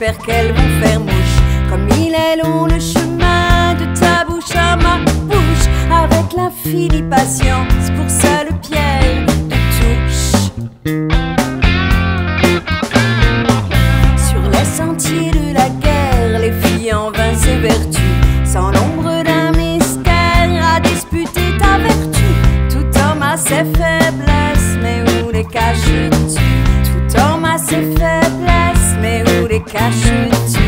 j'espère qu'elles vont faire mouche. Comme il est long le chemin de ta bouche à ma bouche, avec l'infinie patience, pour ça le piège te touche. Sur les sentiers de la guerre, les filles en vain ses vertus, sans l'ombre d'un mystère à disputer ta vertu. Tout homme a ses faiblesses, mais où les caches-tu? Tout homme a ses faiblesses, mais où les caches-tu?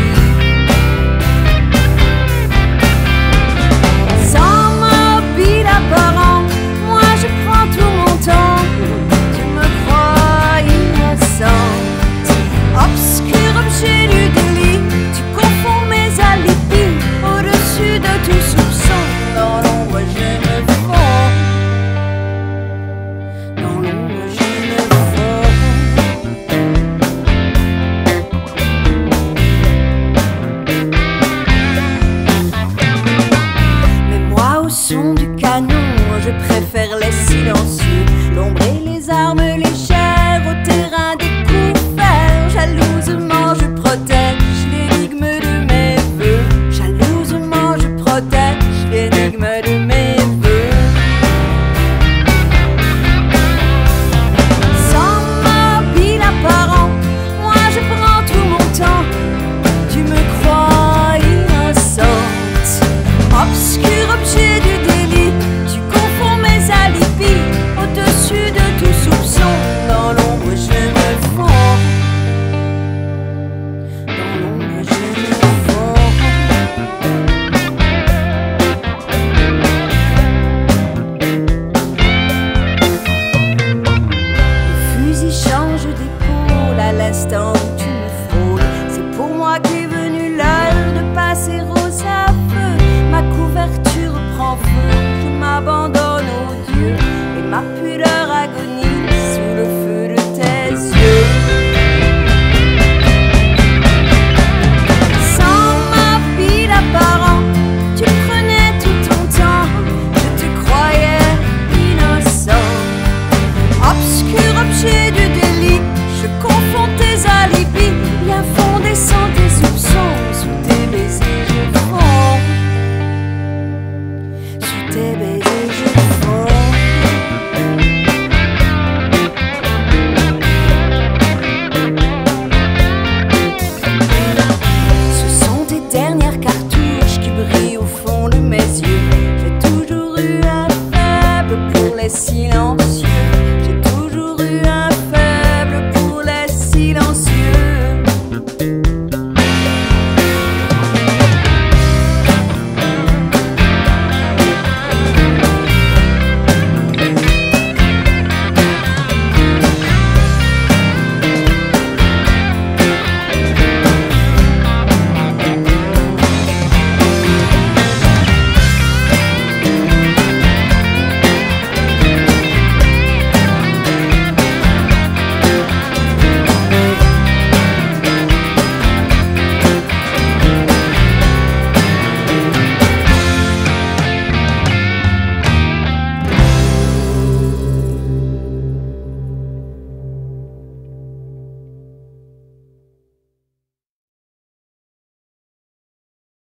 Sans mobile apparent, moi je prends tout mon temps. Tu me crois innocente, obscur objet du délit. Tu confonds mes alibis, au-dessus de tout soupçon. Dans l'ombre je me fonds, dans l'ombre je me fonds. Mais moi au son du canon, je préfère les silencieux, l'ombre et les armes légères au terrain découvert. Jalousement je protège l'énigme de mes voeux, jalousement je protège l'énigme de mes voeux. Sans mobile apparent, moi je prends tout mon temps. Tu me crois innocente, obscur objet du délit. Tu confonds mes alibis, au-dessus de tout soupçon. Dans l'ombre je me fonds, dans l'ombre je me fonds. Le fusil change d'épaule à l'instant où tu me frôles. C'est pour moi qu'est venue l'heure de passer aux aveux. Ma couverture prend feu, je m'abandonne aux dieux, et ma pudeur agonise sous le feu de tes yeux. Sans mobile apparent, tu prenais tout ton temps. Je te croyais innocent, obscur objet du délit. Je confonds tes alibis, bien fondés sans tes soupçons. Sous tes baisers je fonds, sous tes baisers je fonds. Ce sont tes dernières cartouches qui brillent au fond de mes yeux. J'ai toujours eu un faible pour les silencieux.